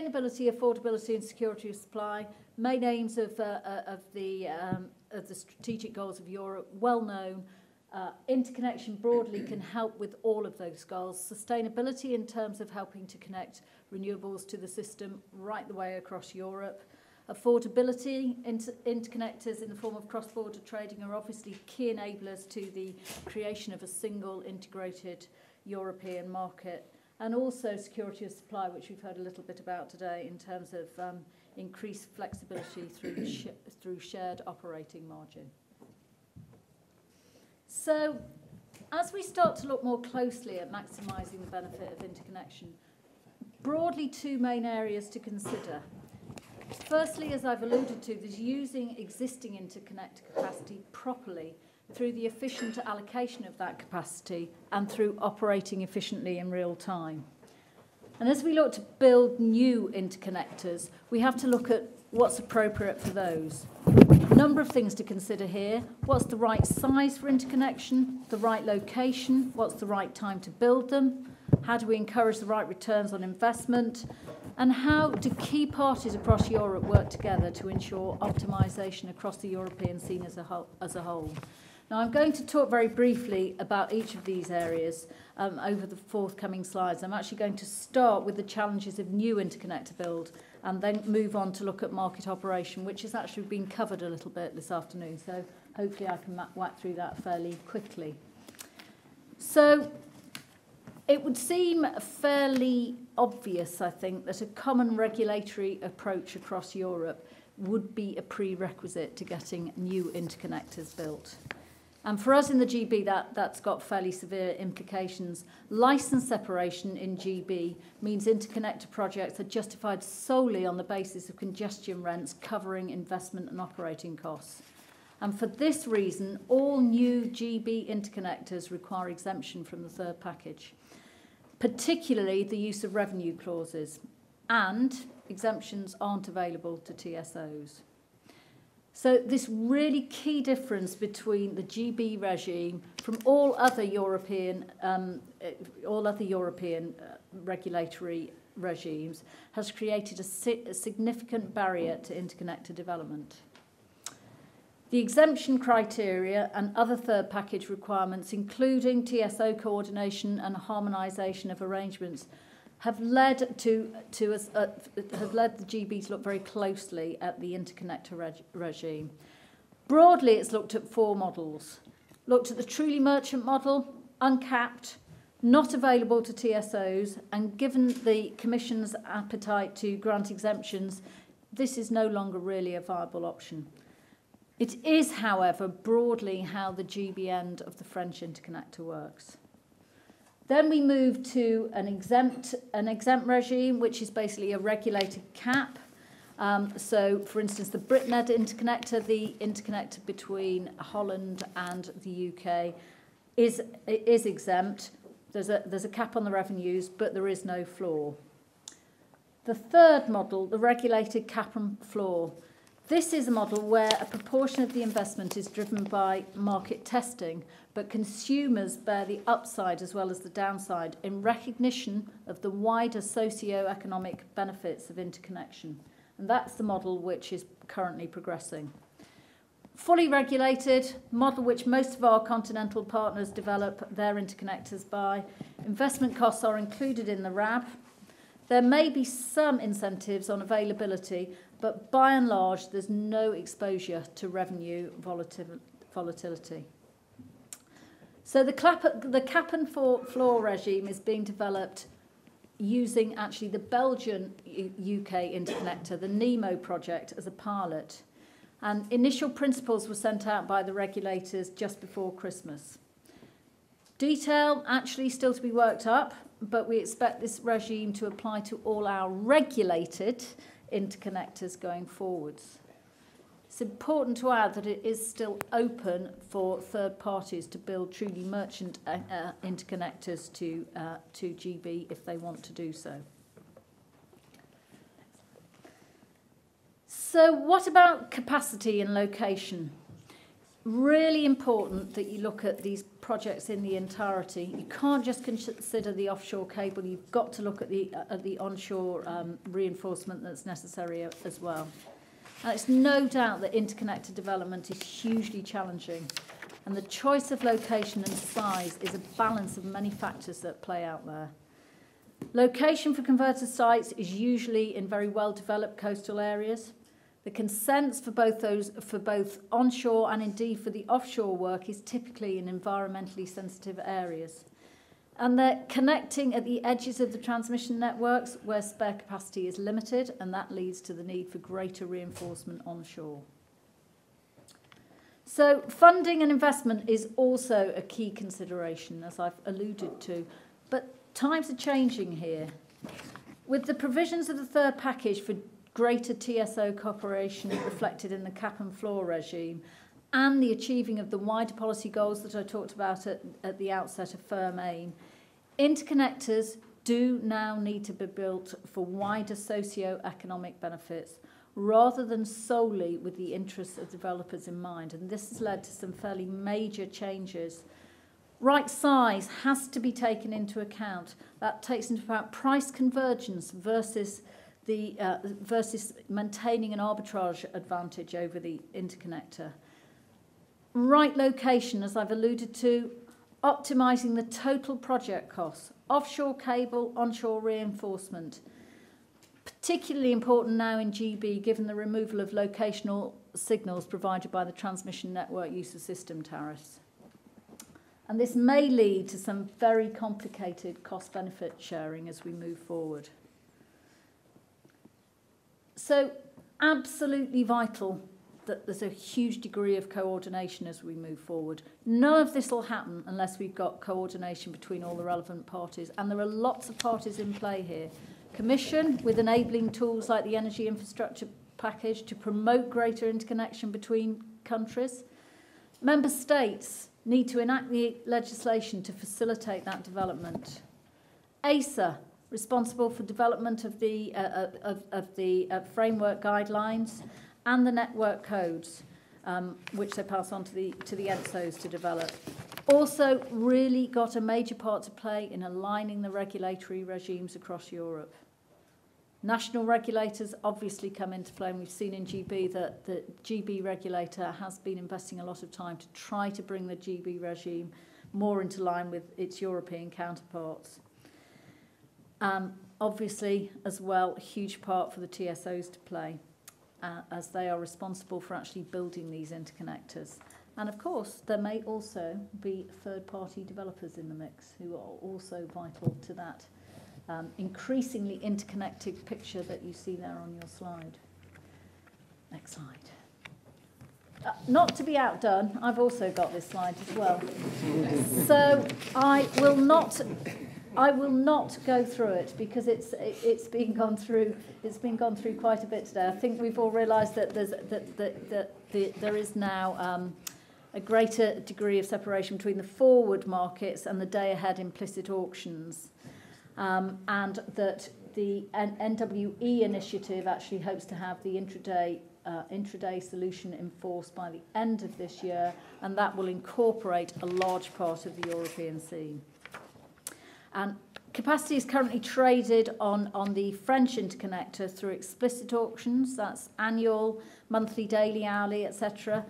Sustainability, affordability and security of supply, main aims of the strategic goals of Europe, well known. Interconnection broadly can help with all of those goals. Sustainability in terms of helping to connect renewables to the system right the way across Europe. Affordability, interconnectors in the form of cross-border trading are obviously key enablers to the creation of a single integrated European market. And also security of supply, which we've heard a little bit about today in terms of increased flexibility through, through shared operating margin. So, as we start to look more closely at maximising the benefit of interconnection, broadly two main areas to consider. Firstly, as I've alluded to, there's using existing interconnector capacity properly through the efficient allocation of that capacity and through operating efficiently in real time. And as we look to build new interconnectors, we have to look at what's appropriate for those. A number of things to consider here. What's the right size for interconnection? The right location? What's the right time to build them? How do we encourage the right returns on investment? And how do key parties across Europe work together to ensure optimisation across the European scene as a whole? Now, I'm going to talk very briefly about each of these areas over the forthcoming slides. I'm actually going to start with the challenges of new interconnector build and then move on to look at market operation, which has actually been covered a little bit this afternoon. So hopefully I can whack through that fairly quickly. So it would seem fairly obvious, I think, that a common regulatory approach across Europe would be a prerequisite to getting new interconnectors built. And for us in the GB, that's got fairly severe implications. Licence separation in GB means interconnector projects are justified solely on the basis of congestion rents covering investment and operating costs. And for this reason, all new GB interconnectors require exemption from the third package, particularly the use of revenue clauses. And exemptions aren't available to TSOs. So this really key difference between the GB regime from all other European regulatory regimes has created a significant barrier to interconnector development. The exemption criteria and other third package requirements, including TSO coordination and harmonisation of arrangements, have led the GB to look very closely at the interconnector regime. Broadly, it's looked at four models. Looked at the truly merchant model, uncapped, not available to TSOs, and given the Commission's appetite to grant exemptions, this is no longer really a viable option. It is, however, broadly how the GB end of the French interconnector works. Then we move to an exempt regime, which is basically a regulated cap. So, for instance, the BritNED interconnector, the interconnector between Holland and the UK, is exempt. There's a cap on the revenues, but there is no floor. The third model, the regulated cap and floor. This is a model where a proportion of the investment is driven by market testing, but consumers bear the upside as well as the downside in recognition of the wider socio-economic benefits of interconnection. And that's the model which is currently progressing. Fully regulated, model which most of our continental partners develop their interconnectors by. Investment costs are included in the RAB. There may be some incentives on availability, but by and large, there's no exposure to revenue volatility. So the cap and floor regime is being developed using actually the Belgian UK interconnector, the NEMO project, as a pilot. And initial principles were sent out by the regulators just before Christmas. Detail actually still to be worked up, but we expect this regime to apply to all our regulated interconnectors going forwards. It's important to add that it is still open for third parties to build truly merchant interconnectors to GB if they want to do so. So what about capacity and location? really important that you look at these projects in the entirety. You can't just consider the offshore cable. You've got to look at the onshore reinforcement that's necessary as well. And it's no doubt that interconnected development is hugely challenging, and the choice of location and size is a balance of many factors that play out there. Location for converter sites is usually in very well-developed coastal areas. The consents for both onshore and indeed for the offshore work is typically in environmentally sensitive areas. And they're connecting at the edges of the transmission networks where spare capacity is limited, and that leads to the need for greater reinforcement onshore. So funding and investment is also a key consideration, as I've alluded to, but times are changing here. With the provisions of the third package for greater TSO cooperation reflected in the cap and floor regime, and the achieving of the wider policy goals that I talked about at the outset of Firm Aim, interconnectors do now need to be built for wider socio-economic benefits rather than solely with the interests of developers in mind. And this has led to some fairly major changes. Right size has to be taken into account. That takes into account price convergence versus maintaining an arbitrage advantage over the interconnector. Right location, as I've alluded to, optimising the total project costs, offshore cable, onshore reinforcement. Particularly important now in GB, given the removal of locational signals provided by the transmission network use of system tariffs. And this may lead to some very complicated cost-benefit sharing as we move forward. So absolutely vital that there's a huge degree of coordination as we move forward. None of this will happen unless we've got coordination between all the relevant parties, and there are lots of parties in play here. Commission, with enabling tools like the Energy Infrastructure Package to promote greater interconnection between countries. Member states need to enact the legislation to facilitate that development. ACER, responsible for development of the, framework guidelines and the network codes, which they pass on to the ENTSOs to develop. Also really got a major part to play in aligning the regulatory regimes across Europe. National regulators obviously come into play, and we've seen in GB that the GB regulator has been investing a lot of time to try to bring the GB regime more into line with its European counterparts. Obviously, as well, a huge part for the TSOs to play, as they are responsible for actually building these interconnectors. And of course, there may also be third-party developers in the mix who are also vital to that increasingly interconnected picture that you see there on your slide. Next slide. Not to be outdone, I've also got this slide as well. So I will not go through it because it's been gone through quite a bit today. I think we've all realised that there is now a greater degree of separation between the forward markets and the day-ahead implicit auctions, and that the NWE initiative actually hopes to have the intraday solution enforced by the end of this year, and that will incorporate a large part of the European scene. And capacity is currently traded on the French interconnector through explicit auctions. That's annual, monthly, daily, hourly, etc.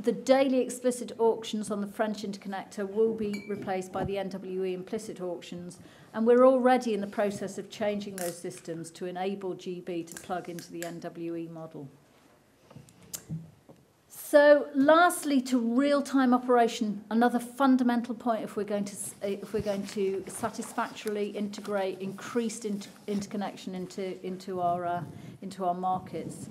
The daily explicit auctions on the French interconnector will be replaced by the NWE implicit auctions, and we're already in the process of changing those systems to enable GB to plug into the NWE model. So lastly, to real-time operation, another fundamental point if we're going to satisfactorily integrate increased interconnection into our markets.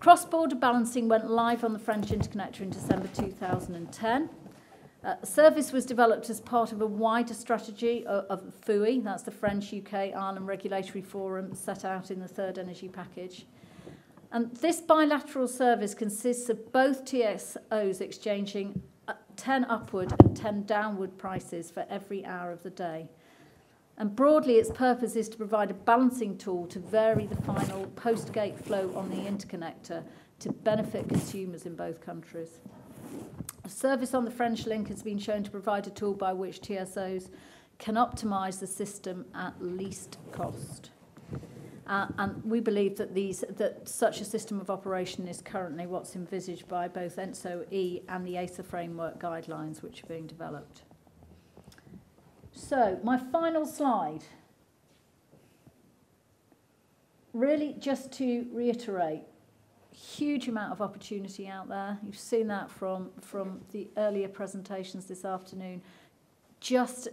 Cross-border balancing went live on the French interconnector in December 2010. Service was developed as part of a wider strategy of FUI, that's the French, UK, Ireland Regulatory Forum, set out in the Third Energy Package. And this bilateral service consists of both TSOs exchanging 10 upward and 10 downward prices for every hour of the day. And broadly, its purpose is to provide a balancing tool to vary the final post-gate flow on the interconnector to benefit consumers in both countries. Service on the French link has been shown to provide a tool by which TSOs can optimise the system at least cost. And we believe that such a system of operation is currently what's envisaged by both ENTSO-E and the ACER framework guidelines, which are being developed. So, my final slide, really just to reiterate, huge amount of opportunity out there. You've seen that from the earlier presentations this afternoon. Just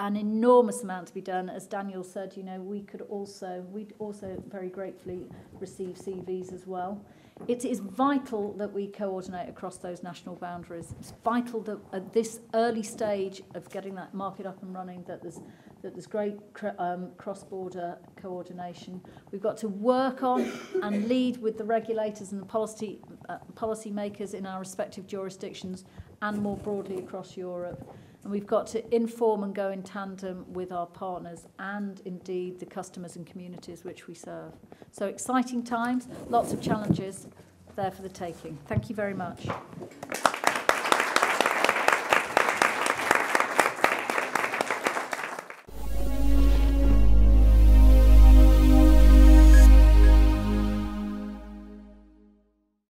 an enormous amount to be done. As Daniel said, you know, we'd also very gratefully receive CVs as well. It is vital that we coordinate across those national boundaries. It's vital that at this early stage of getting that market up and running, that there's great cross-border coordination. We've got to work on and lead with the regulators and the policy makers in our respective jurisdictions and more broadly across Europe. And we've got to inform and go in tandem with our partners and, indeed, the customers and communities which we serve. So exciting times, lots of challenges there for the taking. Thank you very much.